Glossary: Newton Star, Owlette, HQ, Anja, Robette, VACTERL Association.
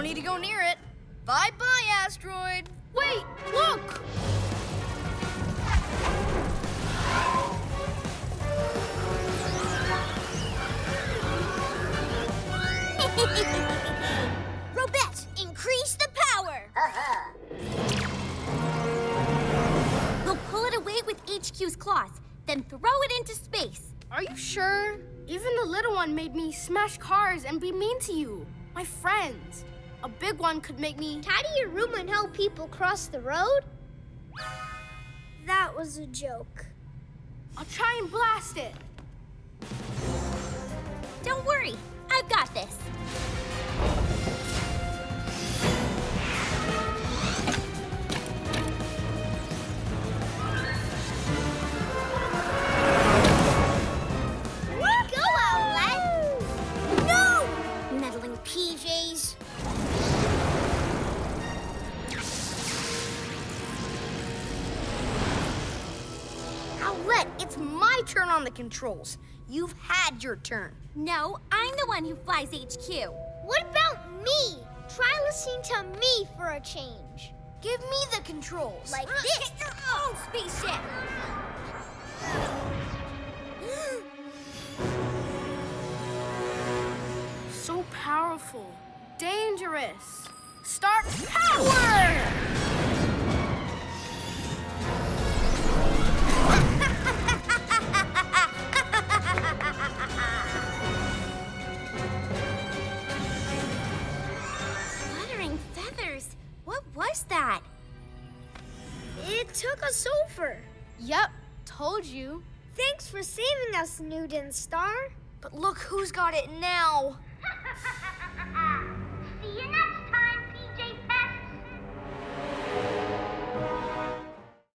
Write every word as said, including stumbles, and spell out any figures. don't need to go near it. Bye-bye, asteroid. Wait, look! Robette, increase the power! Uh-huh. We'll pull it away with H Q's claws, then throw it into space. Are you sure? Even the little one made me smash cars and be mean to you, my friends. A big one could make me tidy your room and help people cross the road? That was a joke. I'll try and blast it. Don't worry, I've got this. Go out, lad! No! Meddling P Js. Owlette, it's my turn on the controls. You've had your turn. No, I'm the one who flies H Q. What about me? Try listening to me for a change. Give me the controls. Like this. Get your own spaceship. So powerful. Dangerous. Start power! What's that? It took us over. Yep, told you. Thanks for saving us, Newton Star. But look who's got it now.